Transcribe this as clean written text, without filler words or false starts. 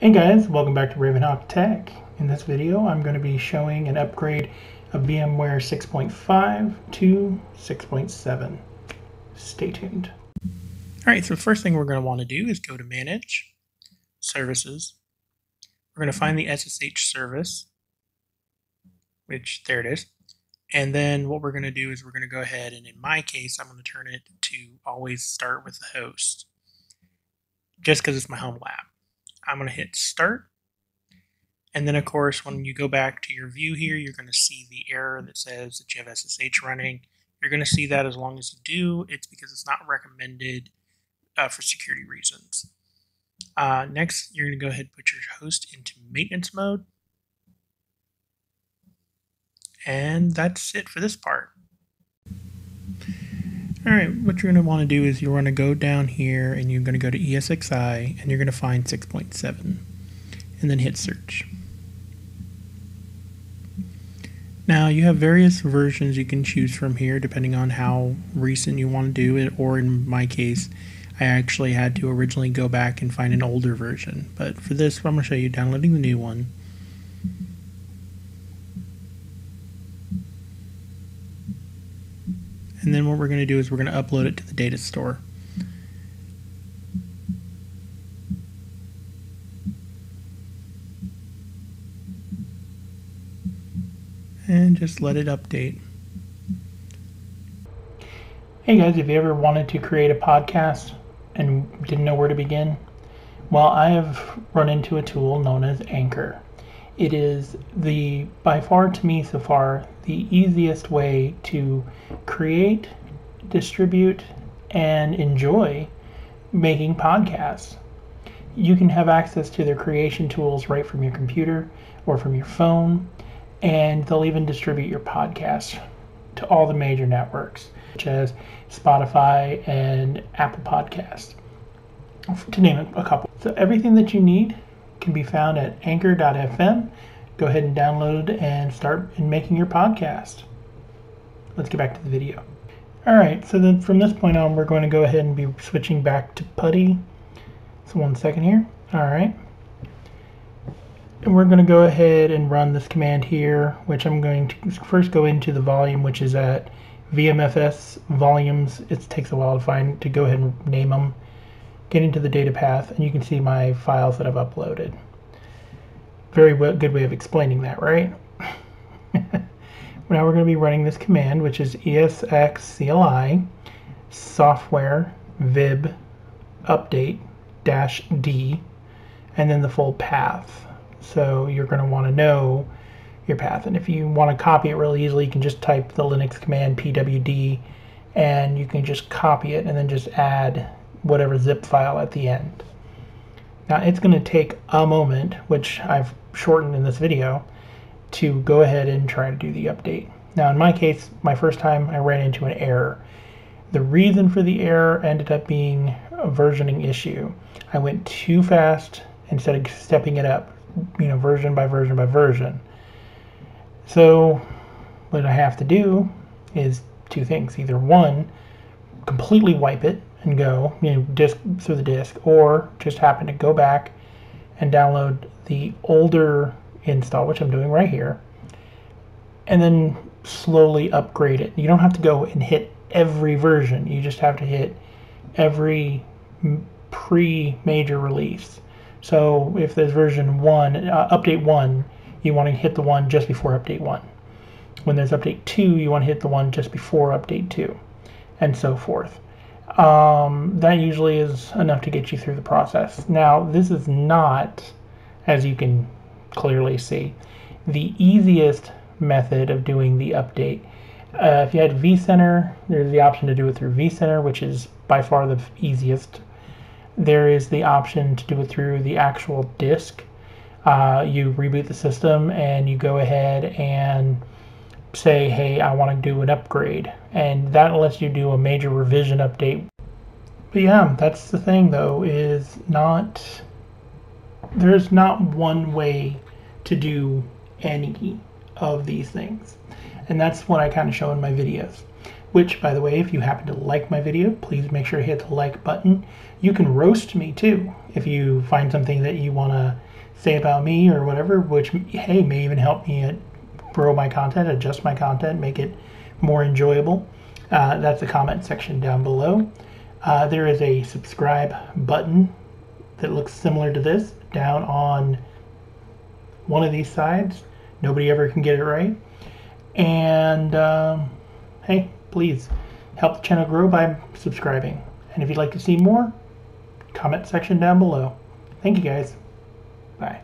Hey guys, welcome back to Ravenhawk Tech. In this video, I'm going to be showing an upgrade of VMware 6.5 to 6.7. Stay tuned. All right, so the first thing we're going to want to do is go to Manage, Services. We're going to find the SSH service, which there it is. And then what we're going to do is we're going to go ahead and in my case, I'm going to turn it to always start with the host, just because it's my home lab. I'm going to hit start. And then, of course, when you go back to your view here, you're going to see the error that says that you have SSH running. You're going to see that as long as you do. It's because it's not recommended for security reasons. Next, you're going to go ahead and put your host into maintenance mode. And that's it for this part. All right, what you're going to want to do is you're going to go down here and you're going to go to ESXi and you're going to find 6.7 and then hit search. Now you have various versions you can choose from here depending on how recent you want to do it, or in my case, I actually had to originally go back and find an older version. But for this, I'm going to show you downloading the new one. And then what we're going to do is we're going to upload it to the data store. And just let it update. Hey guys, if you ever wanted to create a podcast and didn't know where to begin, well, I have run into a tool known as Anchor. It is by far, to me, the easiest way to create, distribute, and enjoy making podcasts. You can have access to their creation tools right from your computer or from your phone, and they'll even distribute your podcasts to all the major networks, such as Spotify and Apple Podcasts, to name a couple. So everything that you need can be found at anchor.fm. Go ahead and download and start making your podcast. Let's get back to the video. All right, so then from this point on, we're going to go ahead and be switching back to PuTTY. So 1 second here. All right. And we're going to go ahead and run this command here, which I'm going to first go into the volume, which is at VMFS volumes. It takes a while to find, to go ahead and name them. Get into the data path, and you can see my files that I've uploaded. Very good way of explaining that, right? Now we're going to be running this command, which is esxcli software vib update -d, and then the full path. So you're going to want to know your path. And if you want to copy it really easily, you can just type the Linux command pwd, and you can just copy it and then just add whatever zip file at the end. Now it's going to take a moment, which I've shortened in this video, to go ahead and try to do the update. Now in my case, my first time I ran into an error. The reason for the error ended up being a versioning issue. I went too fast instead of stepping it up, you know, version by version by version. So what I have to do is two things. Either one, completely wipe it and go, you know, disk through the disk, or just happen to go back and download the older install, which I'm doing right here, and then slowly upgrade it. You don't have to go and hit every version. You just have to hit every pre-major release. So if there's version one, update one, you want to hit the one just before update one. When there's update two, you want to hit the one just before update two, and so forth. That usually is enough to get you through the process. Now, this is not, as you can clearly see, the easiest method of doing the update. If you had vCenter, there's the option to do it through vCenter, which is by far the easiest. There is the option to do it through the actual disk. You reboot the system and you go ahead and say, hey, I want to do an upgrade, and that lets you do a major revision update. But yeah, that's the thing though, is there's not one way to do any of these things, and that's what I kind of show in my videos. Which, by the way, if you happen to like my video, please make sure to hit the like button. You can roast me too if you find something that you want to say about me or whatever, which, hey, may even help me grow my content, adjust my content, make it more enjoyable. That's the comment section down below. There is a subscribe button that looks similar to this down on one of these sides. Nobody ever can get it right. And hey, please help the channel grow by subscribing. And if you'd like to see more, comment section down below. Thank you guys. Bye.